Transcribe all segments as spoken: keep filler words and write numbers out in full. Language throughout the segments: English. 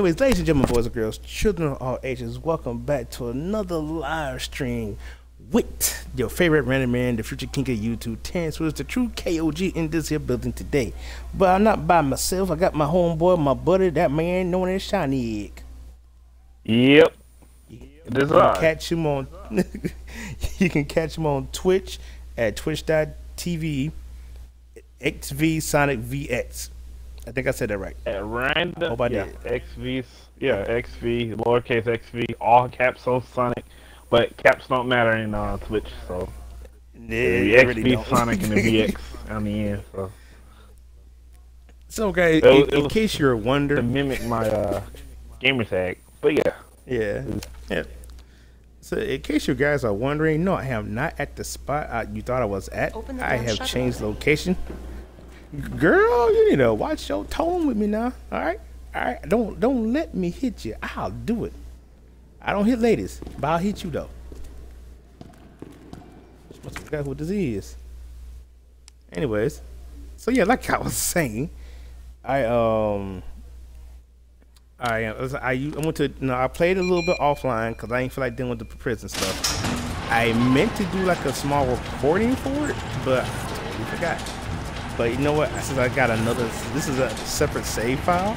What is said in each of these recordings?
Anyways, ladies and gentlemen, boys and girls, children of all ages, welcome back to another live stream with your favorite Random Man, the future king of YouTube, Terrence, who is the true K O G in this here building today. But I'm not by myself. I got my homeboy, my buddy, that man known as Shiny Egg. Yep. yep. This you can catch him on. You can catch him on Twitch at twitch dot T V X V Sonic V X. I think I said that right. At random. I hope I yeah, did. X V, yeah, X V, lowercase X V, all caps on Sonic, but caps don't matter in uh, Twitch, so yeah, X V really Sonic and the V X on the end. So, so guys, okay, in, in case you're wondering, to mimic my uh, gamer tag, but yeah, yeah, yeah. So in case you guys are wondering, no, I am not at the spot I, you thought I was at. I have changed location. Girl, you need to watch your tone with me now. All right, all right. Don't don't let me hit you. I'll do it. I don't hit ladies, but I'll hit you though. Must have forgot what this is. Anyways, so yeah, like I was saying, I um, I I I went to no, I played a little bit offline because I didn't feel like dealing with the prison stuff. I meant to do like a small recording for it, but we forgot. But you know what? Since I got another, this is a separate save file.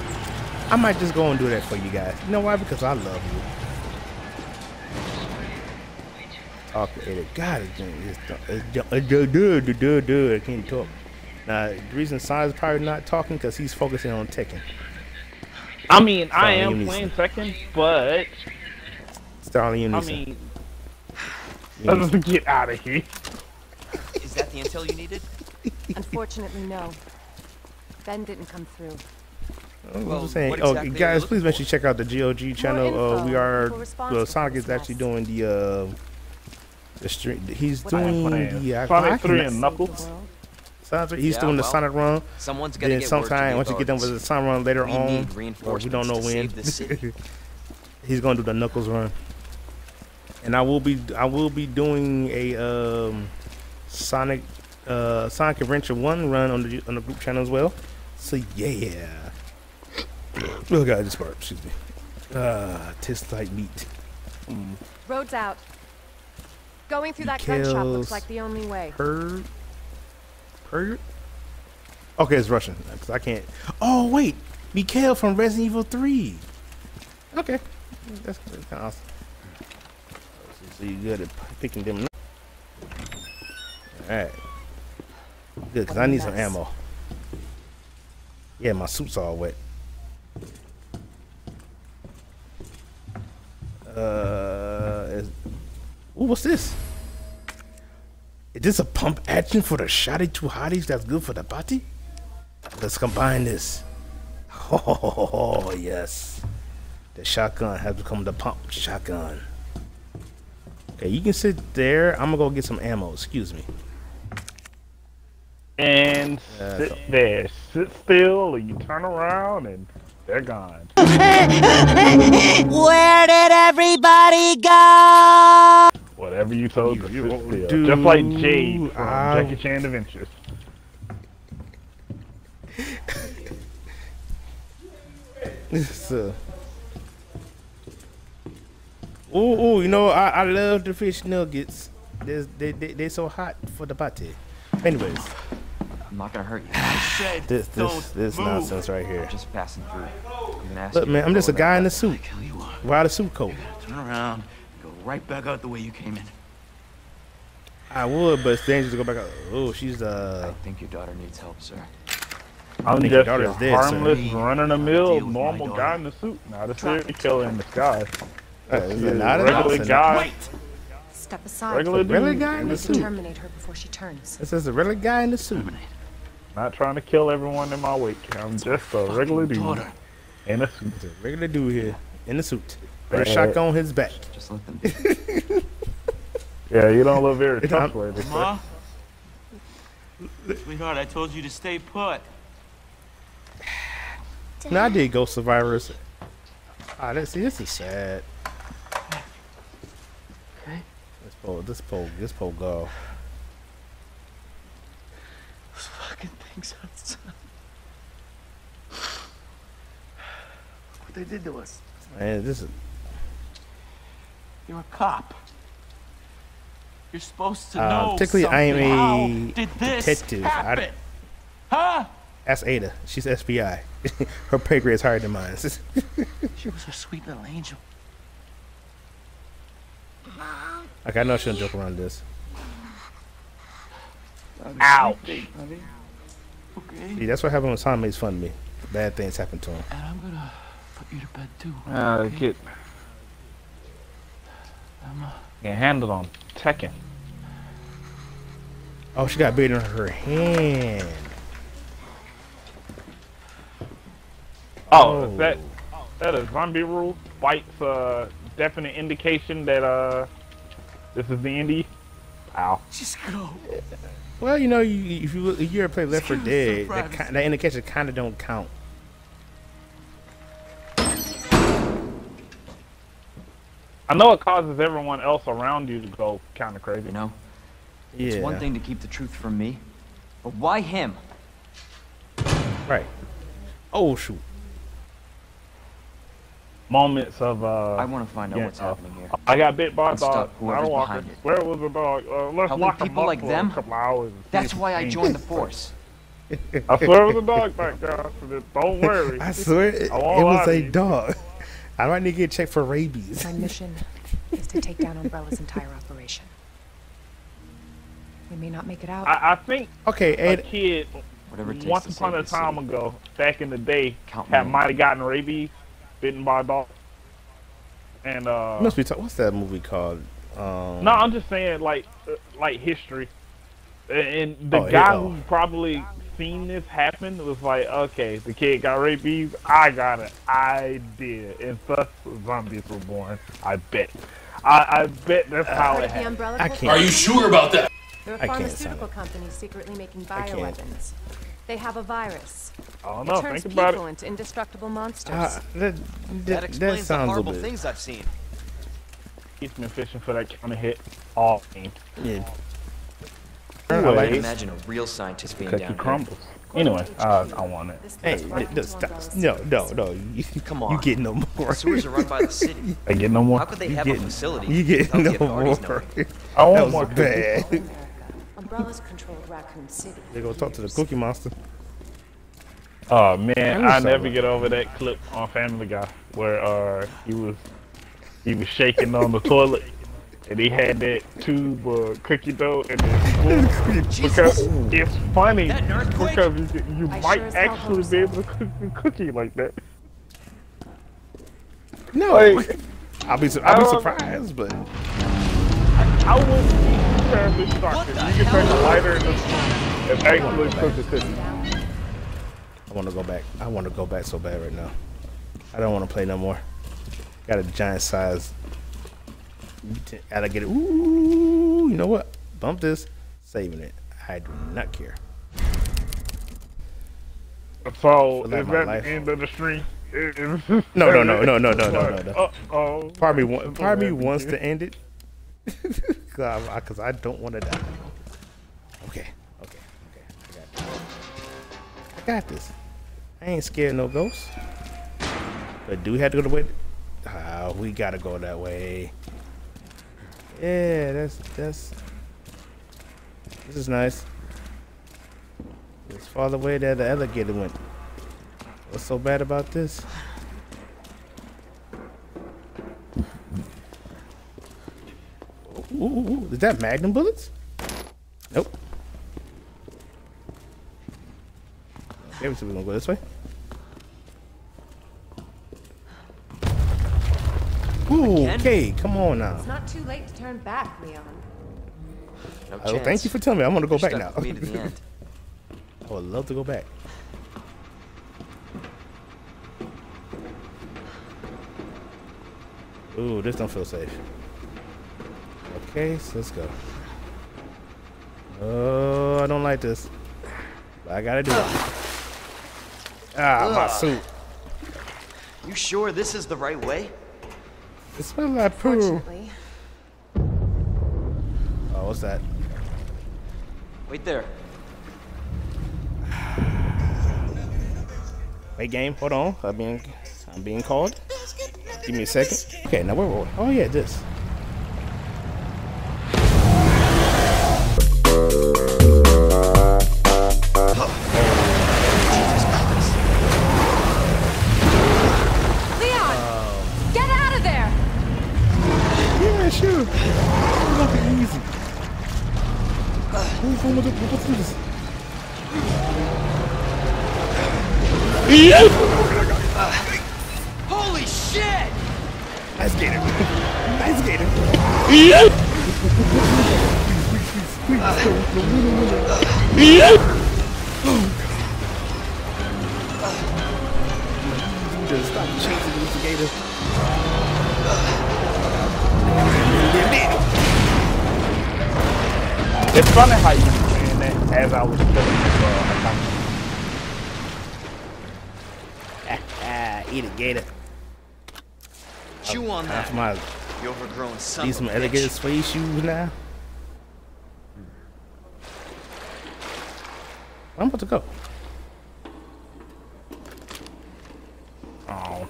I might just go and do that for you guys. You know why? Because I love you. Talk to it. God, I can't talk. Now, the reason Sonic's probably not talking because he's focusing on Tekken. I mean, Star I am playing Tekken, but Star I mean, let's get out of here. Is that the intel you needed? Unfortunately, no. Ben didn't come through. Well, well, I'm saying, what exactly oh, guys, please make sure you check out the G O G channel. Uh, we are. Well, Sonic is actually doing the. Uh, the stream. He's what doing the uh, Sonic three and Knuckles. Sonic, he's yeah, doing well, the Sonic run. Someone's gonna then get sometime once you get done with the Sonic run later we on, or we don't know when. He's gonna do the Knuckles run. And I will be. I will be doing a um, Sonic. Uh, Sonic Adventure one run on the on the group channel as well, so yeah. Oh god, this part, excuse me. Ah, uh, tastes like meat. Mm. Road's out. Going through Decals, that gun shop looks like the only way. Purr, purr. Okay, it's Russian because I can't. Oh wait, Mikhail from Resident Evil three. Okay, that's, that's kind of awesome. So you good at picking them up. All right. Good, cause I need some ammo. Yeah, my suit's all wet. Uh, is, ooh, what's this? Is this a pump action for the shoddy two hotties? That's good for the body. Let's combine this. Oh yes, the shotgun has become the pump shotgun. Okay, you can sit there. I'm gonna go get some ammo. Excuse me. And yeah, sit there, sit still, or you turn around and they're gone. Where did everybody go? Whatever you told you, you sit still. Do, just like Jade from uh, Jackie Chan Adventures. This uh... Ooh, ooh, you know, I, I love the fish nuggets. They're, they, they, they're so hot for the body. Anyways. I'm not gonna hurt you. I said this this this move. Nonsense right here. I'm just passing through. Look, man, I'm just a guy in a suit. Without a suit coat. Turn around, and go right back out the way you came in. I would, but it's dangerous to go back out. Oh, she's uh. I think your daughter needs help, sir. I'm just your daughter's a dead, harmless, run-of-the-mill, normal guy in a suit. Not a serial killer in the sky. Regular guy. Step aside. Regular, regular guy in the suit. Terminate her before she turns. It says a regular guy in the suit. Terminate. Not trying to kill everyone in my wake. I'm just a regular dude in a suit. It's a regular dude here in a suit. With a shotgun on his back. Just let them. Yeah, you don't look very tough, lady. Ma, sweetheart, I told you to stay put. Now I did Ghost Survivors. Ah, oh, let's see. This is sad. Okay. This pole, this pole, this pole go. Outside. what they did to us. Man, this is... You're a cop. You're supposed to uh, know particularly something. I am a How did this detective. I, huh? That's Ada. She's F B I. Her pay grade is higher than mine. She was a sweet little angel. Like, I know she don't joke around this. Ow! Okay. See, that's what happened when Tom makes fun of me. Bad things happen to him. And I'm gonna put you to bed too. Ah, okay? Kid. I'm, uh, Get handled on Tekken. Oh, she got bit in her hand. Oh, oh. that that a zombie rule? Bites a uh, definite indication that uh this is the indie. Ow. Just go. Well, you know, you, if you if you ever play Left for Dead, that, that indication kind of don't count. I know it causes everyone else around you to go kind of crazy. You know, yeah. It's one thing to keep the truth from me, but why him? Right. Oh shoot. Moments of uh. I want to find out yeah, what's uh, happening here. I got bit by a dog. I don't walk it. Where was the dog? Uh, let's Helping lock people like them. A couple hours. That's why I joined the force. I swear it was a dog back there. Don't worry. I swear it, I it was a dog. I might need to get checked for rabies. My mission is to take down Umbrella's entire operation. We may not make it out. I, I think okay, a Ed, kid once upon a time ago, back in the day, had might have gotten rabies, bitten by a dog. And uh, must be what's that movie called? Um, no, I'm just saying like like history. And the oh, guy who probably seen this happen was like, okay, the kid got rabies, I got an idea, and thus zombies were born. I bet, I, I bet that's uh, how it happened. I can't. Are you sure about that? There are pharmaceutical companies secretly making bioweapons. They have a virus. Oh no! It turns think about people it. into indestructible monsters. Uh, that, that, that explains that sounds the horrible things I've seen. He's been fishing for that kind of hit all game. Yeah. Anyway, I like imagine a real scientist being down crumbles. Anyway, uh, I want it. Hey, no, stop. no, no, no. You, Come on. You get no more. The sewers are run by the city. I get no more. How could they you have get, a facility? You get no more. I want more bad. Umbrella's controlled Raccoon City. They go talk to the Cookie Monster. Oh man, I never get over that clip on Family Guy where uh he was he was shaking on the toilet. And he had that tube uh, cookie dough and then because it's funny because you, you might sure actually be able to cook a cookie like that. No, like, I'll be su I'll be surprised, know. but I, I wouldn't be terribly shocked if you could take a lighter in the and actually cook a cookie. I want to go back. I want to go back so bad right now. I don't want to play no more. Got a giant size. Gotta get it. Ooh, you know what? Bump this. Saving it. I do not care. So, is that the end of the stream? No, no, no, no, no, no, no, no, no. Uh oh. Part of me, part of me wants to end it. Cause, I, Cause I don't want to die. Okay, okay, okay. I got this. I got this. I ain't scared of no ghosts. But do we have to go the way? Ah, uh, we gotta go that way. Yeah, that's that's. This is nice. It's far the way that the alligator went. What's so bad about this? Ooh, ooh, ooh. Is that Magnum bullets? Nope. Okay, we're gonna go this way. Ooh, okay, come on now. It's not too late to turn back, Leon. No oh, chance. Thank you for telling me. I'm gonna go You're back now. I would love to go back. Ooh, this don't feel safe. Okay, so let's go. Oh, I don't like this. But I gotta do it. Ah, my suit. You sure this is the right way? It's smell like poo. Oh, what's that? Wait there. Wait, game, hold on. I'm being, I'm being called. Give me a second. Okay, now where were we? Oh yeah, this. It's funny how you were doing that as I was pulling the ball. Eat a gator. Chew on that. My, you overgrown son. These some alligator suede shoes now. I'm about to go. Oh.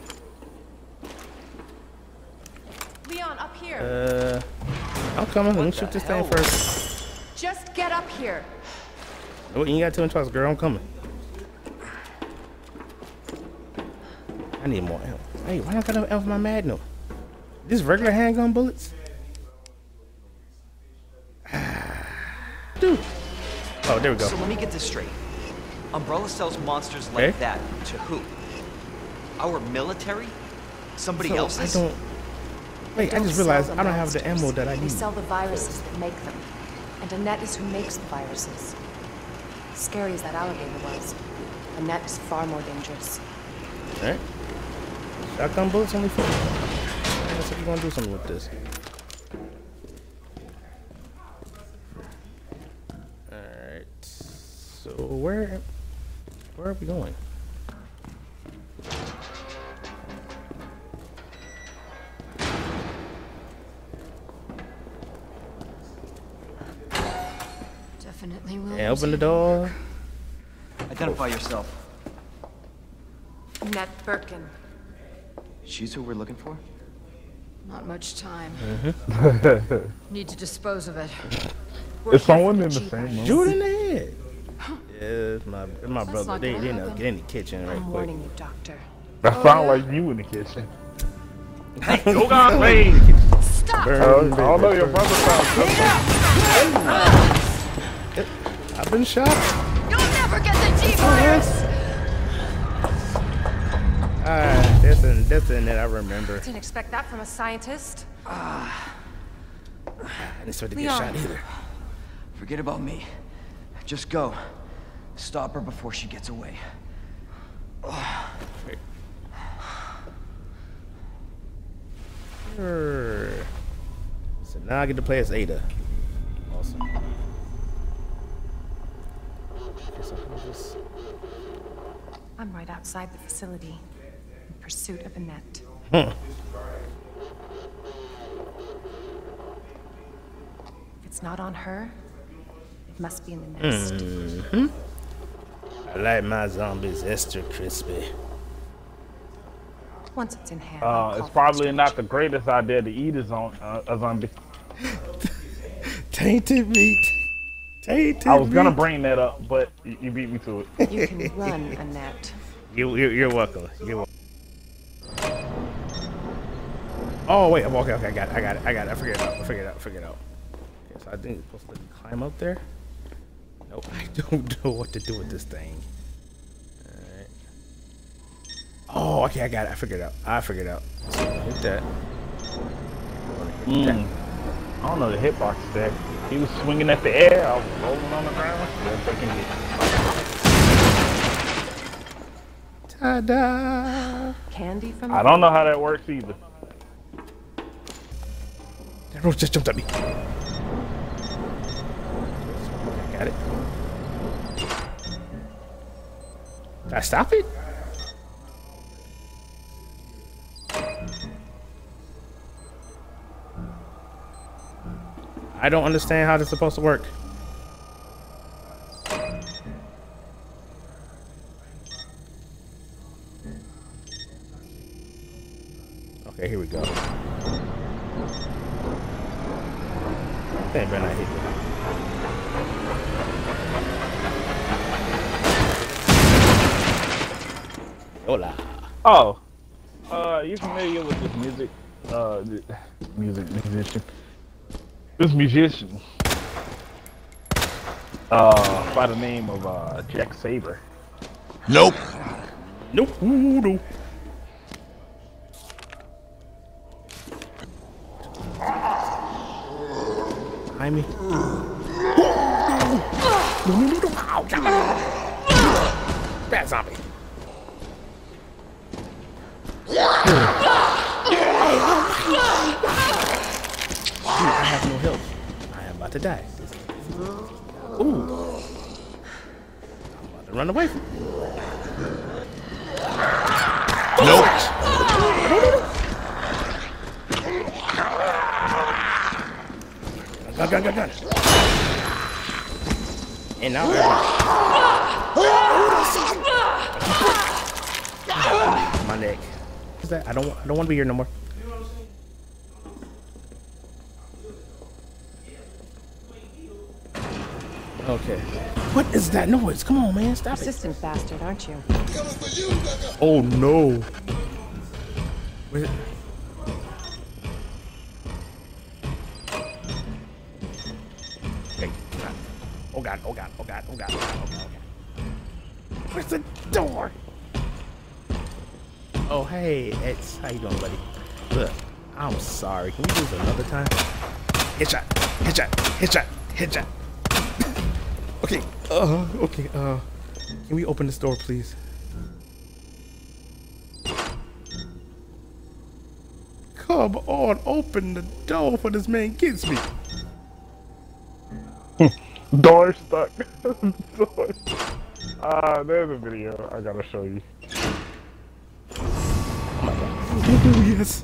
Leon, up here. Uh, I'm coming. Let me shoot this thing first. Just get up here. Oh, you got two and twice, girl. I'm coming. I need more ammo. Hey, why don't I got ammo my Magnum? This regular handgun bullets? Dude. Oh, there we go. So let me get this straight. Umbrella sells monsters like okay. that to who? Our military? Somebody so else's? I don't... Wait, don't I just realized I don't monsters. have the ammo that I need. We sell the viruses that make them. And Annette is who makes the viruses. Scary as that alligator was, Annette is far more dangerous. Alright. Shotgun bullets only four. I guess we're gonna do something with this. Alright. So where where are we going? Hey, open the door. Identify yourself. Annette Birkin. She's who we're looking for? Not much time. Mm-hmm. Need to dispose of it. Is someone in the same room? Shoot in the head. Yeah, it's my, it's my brother. They didn't know, get in the kitchen right quick. I'm warning you, doctor. That oh, sounds yeah. like you in the kitchen. Hey, go on, please. Stop. Burn, I know your brother sounds I've been shot. You'll never get the G-Virus. Ah, uh, that's an that's an that I remember. Didn't expect that from a scientist. Ah, uh, I didn't start to Leon. get shot either. Forget about me. Just go. Stop her before she gets away. Oh. So now I get to play as Ada. Awesome. I'm right outside the facility in pursuit of Annette. Hmm. If it's not on her, it must be in the nest. Mm-hmm. I like my zombies extra crispy. Once it's in hand, uh, it's probably not the greatest idea to eat a, zon uh, a zombie. Tainted meat. Tainted I was meat. gonna bring that up, but you beat me to it. You can run, Annette. You, you, you're welcome. You're welcome. Oh wait, I'm okay. Okay, I got it. I got it. I got it. I figured it out. I figured it out. I figured it out. Okay, so I think it's supposed to climb up there. Nope. I don't know what to do with this thing. All right. Oh, okay. I got it. I figured it out. I figured it out. So hit that. Mm. that. I don't know the hitbox there. He was swinging at the air, I was rolling on the ground. Ta-da! Candy from I don't know how that works either. That roach just jumped at me. I got it. Did I stop it? I don't understand how this is supposed to work. Okay, here we go. That better not hit me. Hola. Oh, uh, are you familiar with this music? Uh, this music musician. This musician. Uh, by the name of uh, Jack Saber. Nope. Nope. Ooh, nope. Behind me. Bad zombie. Dude, I have no help. I am about to die. Ooh. I'm about to run away from you. Nope. Gun, gun, gun, gun. And now we're my neck. That? I don't I don't want to be here no more. Okay. What is that noise? Come on, man, stop it. Persistent bastard, aren't you? Oh no. Wait. Okay. Oh god, oh god, oh god, oh god, oh god, oh god. Where's the door? Oh hey, it's how you doing, buddy? Look, I'm sorry. Can we do this another time? Headshot, headshot, headshot, headshot. Okay, uh, okay, uh, can we open this door, please? Come on, open the door for this man gets me. Door stuck. Door. Ah, uh, there's a video I gotta show you. Oh yes,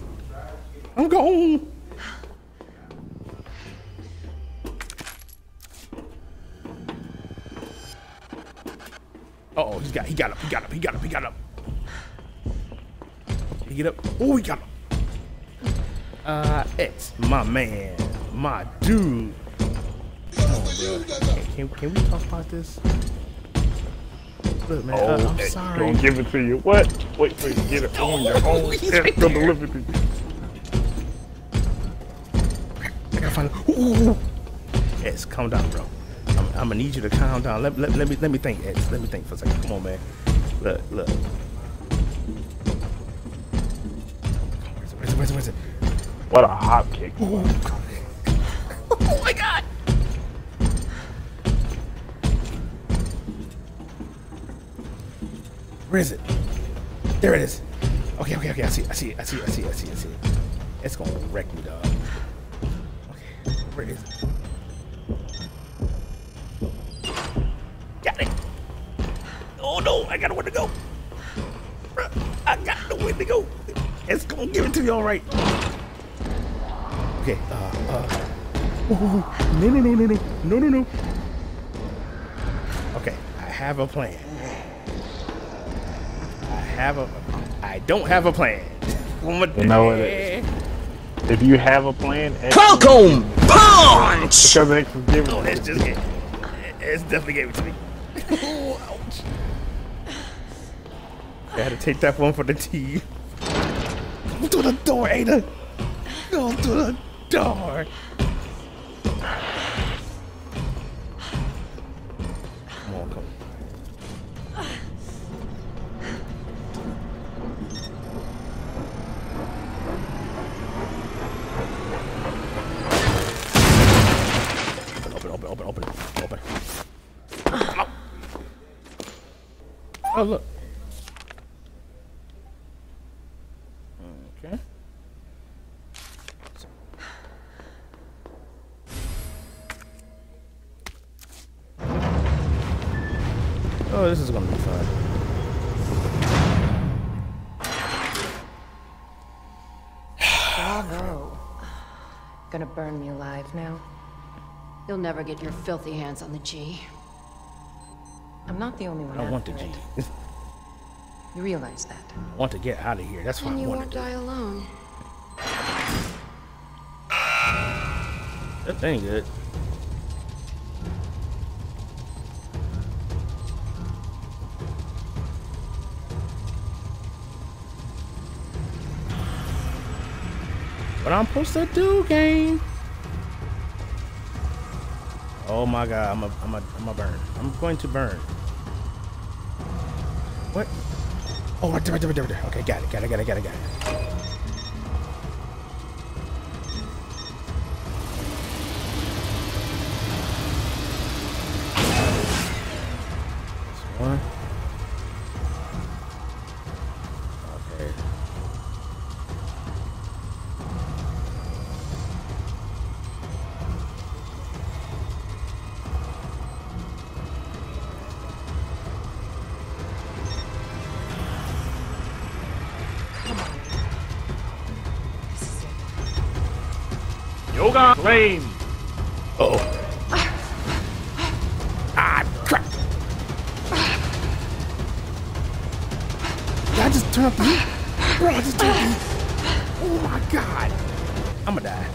I'm gone. Uh oh, he's got, he got up, he got up, he got up, he got up. He get up. Oh, he got up. Uh, it's my man, my dude. Oh, can, can we talk about this? Look, man, oh, uh, I'm sorry. Don't give it to you. What? Wait till you get it on your own. It's right gonna deliver to you. I gotta find it. Ooh. Eds, calm down, bro. I'm, I'm gonna need you to calm down. Let, let, let me let me think, Eds. Let me think for a second. Come on, man. Look, look. Where's it? Where's it? Where's it? Where's it? What a hop kick. Oh my god. Where is it? There it is. Okay, okay, okay. I see it. I see it. I see it. I see it. I see it. I see it. It's gonna wreck me, dog. Okay, where is it? Got it. Oh no, I got nowhere to go. I got nowhere to go. It's gonna give it to me, all right. Okay. Uh, uh. Oh, no, no, no, no, no, no, no, no. Okay, I have a plan. Have a, I don't have a plan. You know what it is. If you have a plan, Falcon punch. Because it's giving. Oh, it's just it, it's definitely gave it to me. Oh, ouch. I had to take that one for the team. Go through the door, Ada. Go through the door. Come on, come. Oh, look. Okay. Oh, this is gonna be fun. Bravo. Gonna burn me alive now. You'll never get your filthy hands on the G. I'm not the only one. I don't want the G. You realize that. I want to get out of here. That's why I wanted to. And you won't die alone. That ain't good. What I'm supposed to do, game? Oh my god, I'm a, I'm a, I'm a burn. I'm going to burn. What? Oh, right there, right there, right there. Okay, got it, got it, got it, got it, got it. Flame. Uh oh. Ah, crap. Did I just turn up the heat? Bro, I just turned up the heat. Oh my god. I'ma die.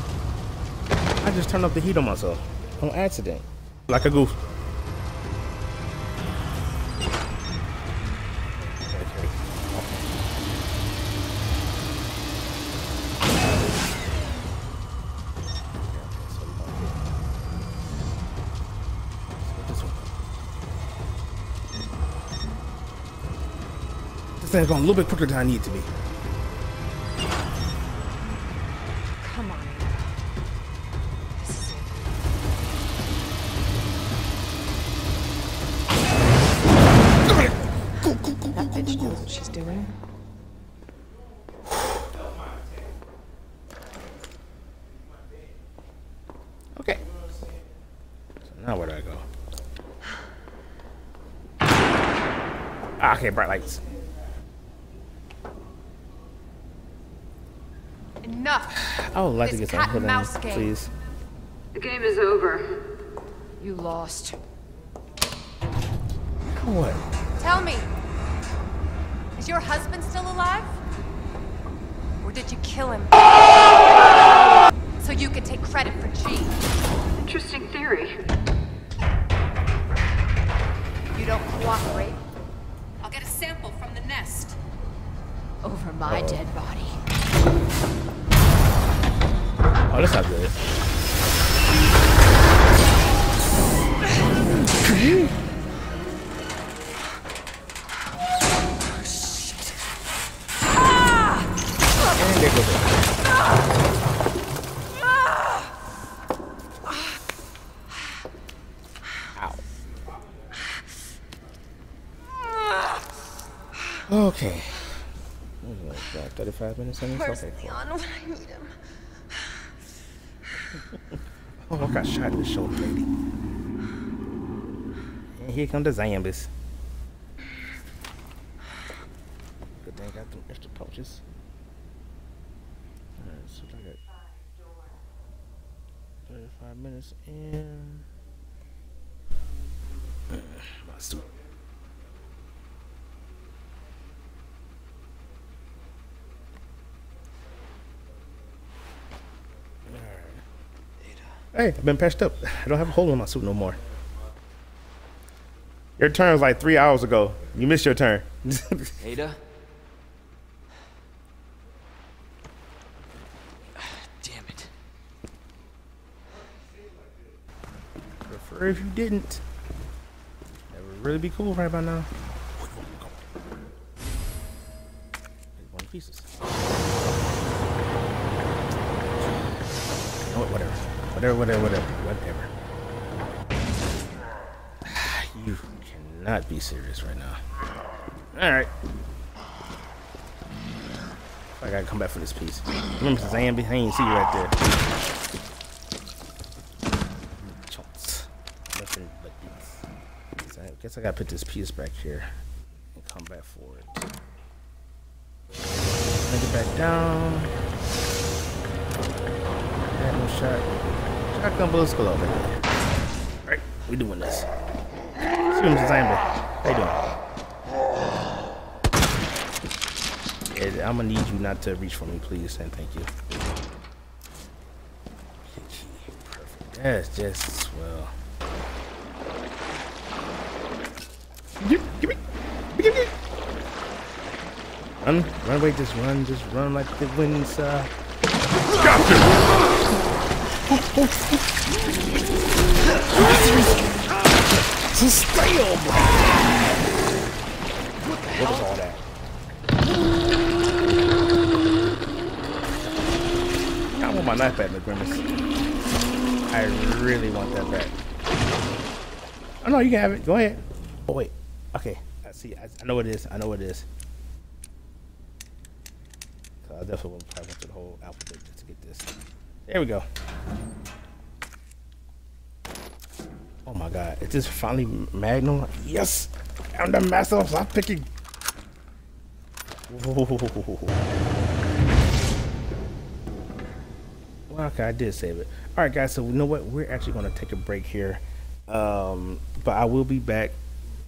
I just turned up the heat on myself. On accident. Like a goof. It's going a little bit quicker than I need it to be. Come on. Go, go, go, go, go, go, go. What she's doing. Okay. So now where do I go? Ah, okay, bright lights. I would like this to get some hood on, please. The game is over. You lost. What? Tell me, is your husband still alive? Or did you kill him? So you could take credit for G. Interesting theory. You don't cooperate. I'll get a sample from the nest. Over my oh. dead body. Oh, that's not good. Oh, shit. And there goes it. Ow. Okay. What is that, thirty-five minutes on this? Okay, cool. Leon, when I need him. Oh, I got shot in the shoulder, lady. And here come the zombies. Good thing I got them extra pouches. Alright, so I got thirty-five minutes in. Uh, my suit. Hey, I've been patched up. I don't have a hole in my suit no more. Your turn was like three hours ago. You missed your turn. Ada? Damn it. Prefer if you didn't. That would really be cool right by now. One pieces. Oh, whatever. Whatever, whatever, whatever, whatever. You cannot be serious right now. Alright. I gotta come back for this piece. Remember, since I ain't behind, see you right there. Chunks. Nothing but these. I guess I gotta put this piece back here and come back for it. Bring it back down. Had no shot. Shotgun bullets go over here. Alright, we doing this. See what I'm saying, how you doing? Yeah, I'm gonna need you not to reach for me, please, and thank you. Perfect. That's just swell. Give, give me, give me. Run, run away, just run, just run like the wind's uh. Gotcha. Just stay on. What was all that? I want my knife back, the Grimace. I really want that back. Oh no, you can have it. Go ahead. Oh wait. Okay. I see. I, I know what it is. I know what it is. So I definitely will probably went through the whole alphabet to get this. There we go. Oh my God! Is this finally Magnum? Yes. I'm the master of stop picking. Whoa. Well, okay, I did save it. All right, guys, so you know what? We're actually going to take a break here. Um, but I will be back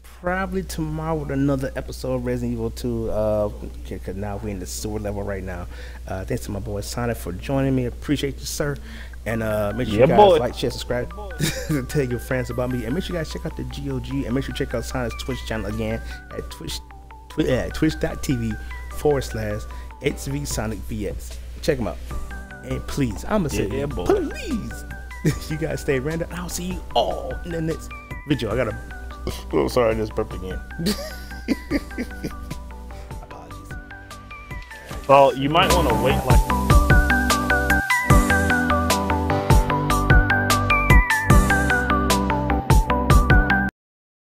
probably tomorrow with another episode of Resident Evil two. Uh, because now we're in the sewer level right now. Uh, thanks to my boy Sonic for joining me. Appreciate you, sir. And uh, make sure yeah, you guys boy. like, share, subscribe. Tell your friends about me. And make sure you guys check out the G O G. And make sure you check out Sonic's Twitch channel again at twitch, twi uh, twitch.tv forward slash xvsonicvx. Check them out. And please, I'm gonna say, yeah, please, you guys stay random. I'll see you all in the next video. I gotta. Oh, sorry, I just burped again. Apologies. Well, you might want to wait like.